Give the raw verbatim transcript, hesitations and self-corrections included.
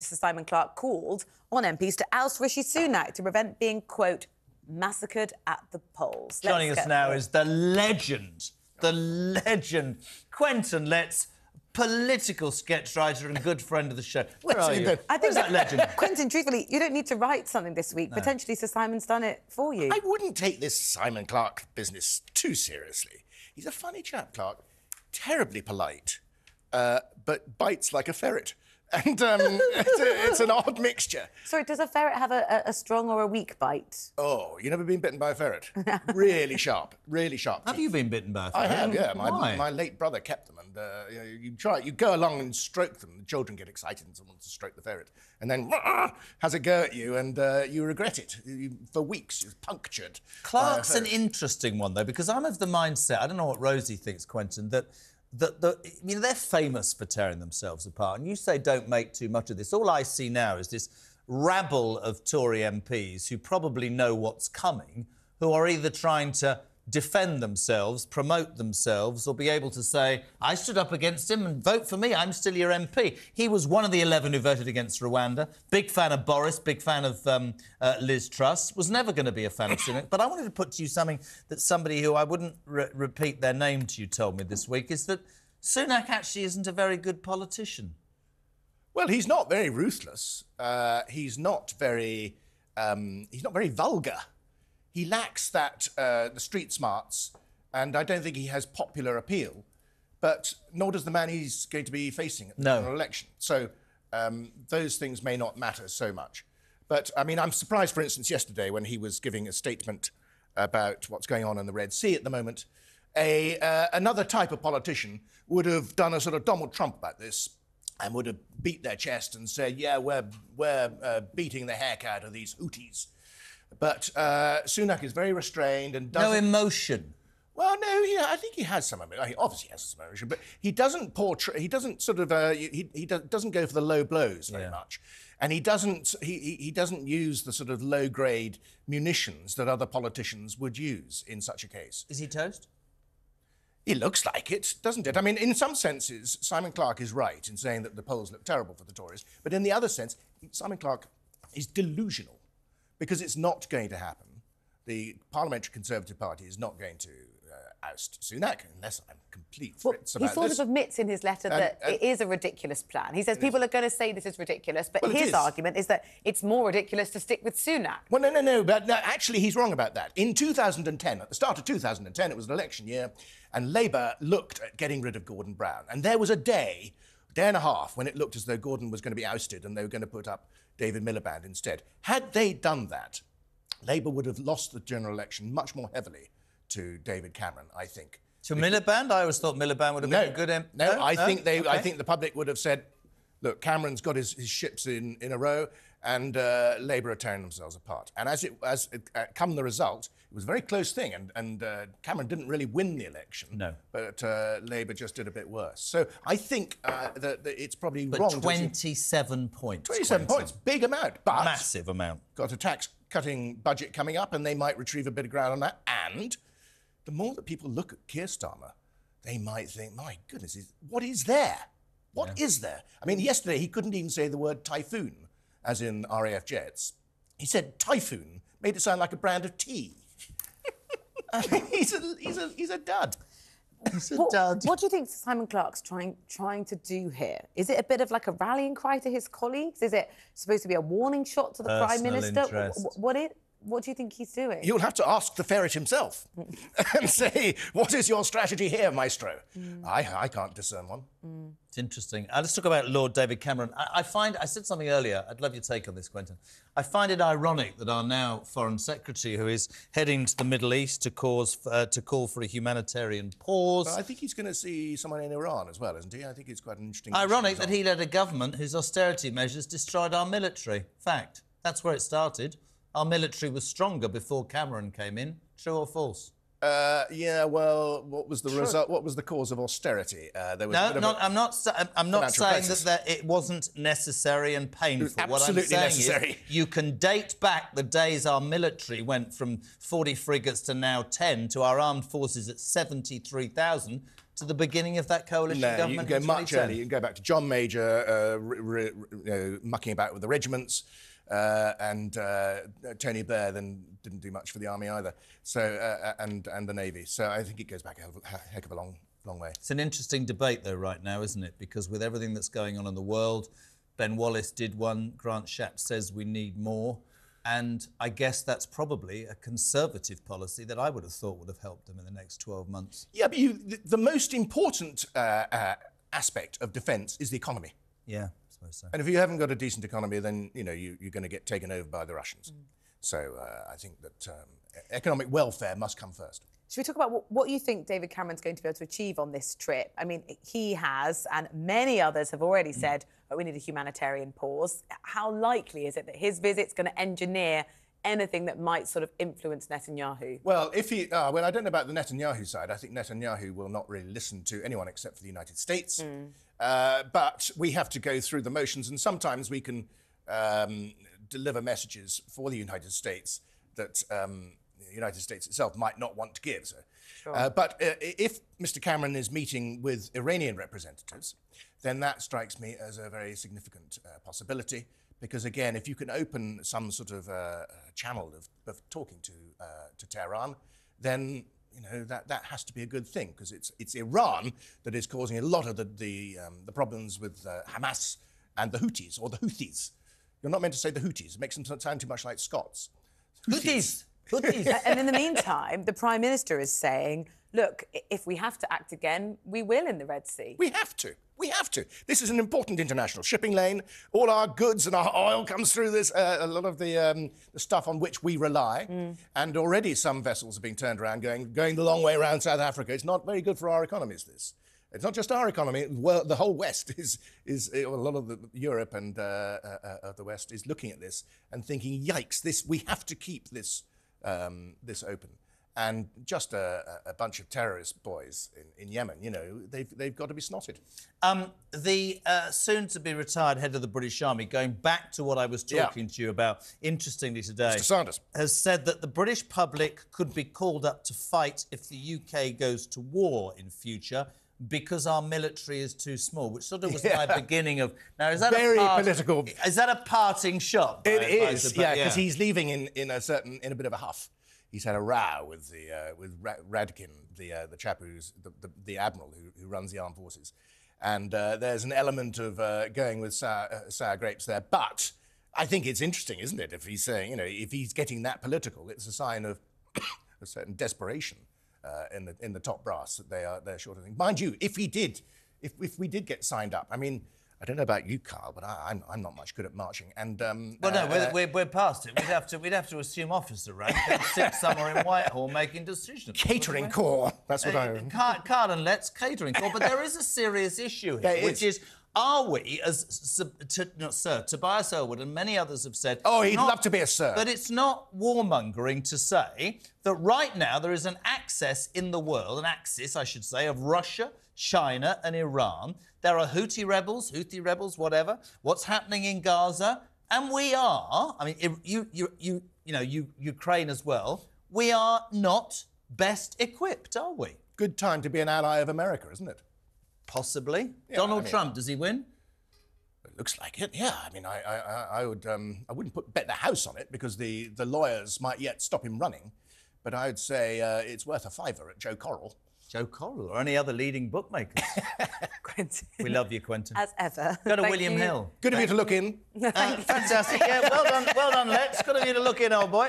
Mister Simon Clarke called on M Ps to oust Rishi Sunak to prevent being, quote, massacred at the polls. Let's Joining us now is the legend, the legend, Quentin Letts, political sketch writer and good friend of the show. Where are you? I think that legend. Quentin, truthfully, you don't need to write something this week. No. Potentially Sir Simon's done it for you. I wouldn't take this Simon Clarke business too seriously. He's a funny chap, Clarke, terribly polite, uh, but bites like a ferret. And um, it's, a, it's an odd mixture. Sorry, does a ferret have a, a strong or a weak bite? Oh, you've never been bitten by a ferret? Really sharp, really sharp. Have you been bitten by a ferret? I have, yeah. My, my, my late brother kept them, and uh, you know, you try, you go along and stroke them. The children get excited and someone wants to stroke the ferret, and then has a go at you, and uh, you regret it you, for weeks. You're punctured. Clarke's an interesting one though, because I'm of the mindset. I don't know what Rosie thinks, Quentin. That. The, the, you know, they're famous for tearing themselves apart, and you say don't make too much of this. All I see now is this rabble of Tory M Ps who probably know what's coming, who are either trying to defend themselves, promote themselves, or be able to say, I stood up against him and vote for me, I'm still your M P. He was one of the eleven who voted against Rwanda, big fan of Boris, big fan of um, uh, Liz Truss, was never going to be a fan of Sunak. But I wanted to put to you something that somebody who I wouldn't re repeat their name to you told me this week, is that Sunak actually isn't a very good politician. Well, he's not very ruthless. Uh, he's not very... Um, he's not very vulgar. He lacks that, uh, the street smarts, and I don't think he has popular appeal, but nor does the man he's going to be facing at the general election. So um, those things may not matter so much. But, I mean, I'm surprised, for instance, yesterday when he was giving a statement about what's going on in the Red Sea at the moment, a, uh, another type of politician would have done a sort of Donald Trump about this and would have beat their chest and said, yeah, we're, we're uh, beating the heck out of these Houthis. But uh, Sunak is very restrained and doesn't... No emotion. Well, no, yeah, I think he has some emotion. He obviously has some emotion, but he doesn't portray... He doesn't sort of... Uh, he he do doesn't go for the low blows very yeah. much. And he doesn't, he, he doesn't use the sort of low-grade munitions that other politicians would use in such a case. Is he toast? He looks like it, doesn't it? I mean, in some senses, Simon Clarke is right in saying that the polls look terrible for the Tories. But in the other sense, Simon Clarke is delusional. Because it's not going to happen. The Parliamentary Conservative Party is not going to uh, oust Sunak, unless I'm complete fritz well, about this. He sort this. of admits in his letter and, that and, it is a ridiculous plan. He says people is. are going to say this is ridiculous, but well, his is. argument is that it's more ridiculous to stick with Sunak. Well, no, no, no, but no, actually he's wrong about that. In two thousand ten, at the start of two thousand ten, it was an election year, and Labour looked at getting rid of Gordon Brown. And there was a day, day and a half, when it looked as though Gordon was going to be ousted and they were going to put up David Miliband instead. Had they done that, Labour would have lost the general election much more heavily to David Cameron, I think. To because... Miliband? I always thought Miliband would have no, been a good... M no, no, I no? think they. Okay. I think the public would have said, look, Cameron's got his, his ships in, in a row and uh, Labour are tearing themselves apart. And as it, as it uh, come the result, it was a very close thing, and, and uh, Cameron didn't really win the election. No. But uh, Labour just did a bit worse. So I think uh, that, that it's probably but wrong... But twenty-seven points. twenty-seven points, big amount, but... Massive amount. Got a tax-cutting budget coming up, and they might retrieve a bit of ground on that. And the more that people look at Keir Starmer, they might think, my goodness, what is there? What yeah. is there? I mean, yesterday he couldn't even say the word typhoon, as in R A F jets. He said typhoon, made it sound like a brand of tea. I mean, he's a, he's a, he's a dud. He's a what, dud. What do you think Simon Clarke's trying, trying to do here? Is it a bit of like a rallying cry to his colleagues? Is it supposed to be a warning shot to the Personal Prime Minister? Interest. What, what it? What do you think he's doing? You'll have to ask the ferret himself and say, what is your strategy here, maestro? Mm. I, I can't discern one. Mm. It's interesting. Uh, let's talk about Lord David Cameron. I, I find... I said something earlier. I'd love your take on this, Quentin. I find it ironic that our now Foreign Secretary, who is heading to the Middle East to, cause, uh, to call for a humanitarian pause... But I think he's going to see someone in Iran as well, isn't he? I think it's quite an interesting... Ironic that he led a government whose austerity measures destroyed our military. Fact. That's where it started. Our military was stronger before Cameron came in. True or false? Uh, yeah. Well, what was the True. result? What was the cause of austerity? Uh, there was no, not, I'm not. I'm not saying that, that it wasn't necessary and painful. What I'm saying necessary. is, you can date back the days our military went from forty frigates to now ten, to our armed forces at seventy-three thousand. to the beginning of that coalition no, government? No, you can go much earlier. You can go back to John Major uh, re, re, you know, mucking about with the regiments, uh, and uh, Tony Blair then didn't do much for the army either. So uh, and and the navy. So I think it goes back a heck of a long, long way. It's an interesting debate though right now, isn't it? Because with everything that's going on in the world, Ben Wallace did one. Grant Shapps says we need more. And I guess that's probably a conservative policy that I would have thought would have helped them in the next twelve months. Yeah, but you, the, the most important uh, uh, aspect of defence is the economy. Yeah, I suppose so. And if you haven't got a decent economy, then, you know, you, you're going to get taken over by the Russians. Mm. So uh, I think that um, economic welfare must come first. Should we talk about what, what you think David Cameron's going to be able to achieve on this trip? I mean, he has, and many others have already said, oh, we need a humanitarian pause. How likely is it that his visit's going to engineer anything that might sort of influence Netanyahu? Well, if he... Uh, well, I don't know about the Netanyahu side. I think Netanyahu will not really listen to anyone except for the United States. Mm. Uh, but we have to go through the motions, and sometimes we can um, deliver messages for the United States that... Um, the United States itself might not want to give. So. Sure. Uh, but uh, if Mister Cameron is meeting with Iranian representatives, then that strikes me as a very significant uh, possibility, because, again, if you can open some sort of uh, channel of, of talking to, uh, to Tehran, then, you know, that, that has to be a good thing, because it's, it's Iran that is causing a lot of the, the, um, the problems with uh, Hamas and the Houthis, or the Houthis. You're not meant to say the Houthis. It makes them sound too much like Scots. Houthis! Houthis. And in the meantime, the Prime Minister is saying, look, if we have to act again, we will in the Red Sea. We have to. We have to. This is an important international shipping lane. All our goods and our oil comes through this, uh, a lot of the, um, the stuff on which we rely. Mm. And already some vessels are being turned around, going, going the long way around South Africa. It's not very good for our economies, this. It's not just our economy. Well, the whole West is, is a lot of the, Europe and uh, uh, uh, the West is looking at this and thinking, yikes, this, we have to keep this... Um, this open, and just a, a bunch of terrorist boys in, in Yemen, you know, they've, they've got to be snotted. Um, the uh, soon-to-be-retired head of the British Army, going back to what I was talking yeah. to you about, interestingly today... Mister Sanders. ...has said that the British public could be called up to fight if the U K goes to war in future, because our military is too small, which sort of was yeah. my beginning of... Now, is that Very a part... political. Is that a parting shot? It is, yeah, because yeah. he's leaving in, in a certain... in a bit of a huff. He's had a row with the uh, with Ra Radkin, the uh, the chap who's... the, the, the admiral who, who runs the armed forces. And uh, there's an element of uh, going with sour, uh, sour grapes there. But I think it's interesting, isn't it, if he's saying, you know, if he's getting that political, it's a sign of a certain desperation. Uh, in the in the top brass, that they are they're short of things. Mind you, if he did, if if we did get signed up, I mean, I don't know about you, Carl, but I, I'm I'm not much good at marching. And um, well, no, uh, we're, we're we're past it. We'd have to we'd have to assume officer rank and sit somewhere in Whitehall making decisions. Catering corps. That's what uh, I mean. Carl, Carl and Letts catering corps. But there is a serious issue here, there which is. is Are we, as sub, not Sir Tobias Ellwood and many others have said... Oh, he'd not, love to be a Sir. But it's not warmongering to say that right now there is an access in the world, an axis, I should say, of Russia, China and Iran. There are Houthi rebels, Houthi rebels, whatever. What's happening in Gaza? And we are, I mean, you, you, you, you know, you, Ukraine as well, we are not best equipped, are we? Good time to be an ally of America, isn't it? Possibly. Yeah, Donald I mean, Trump, does he win? It looks like it, yeah. I mean, I, I, I would, um, I wouldn't put bet the house on it, because the, the lawyers might yet stop him running, but I would say uh, it's worth a fiver at Joe Corral. Joe Corral or any other leading bookmakers. Quentin. We love you, Quentin. As ever. Go to Thank William you. Hill. Good Thank of you to look in. Uh, fantastic, yeah. Well done, well done, Letts. Good of you to look in, old boy.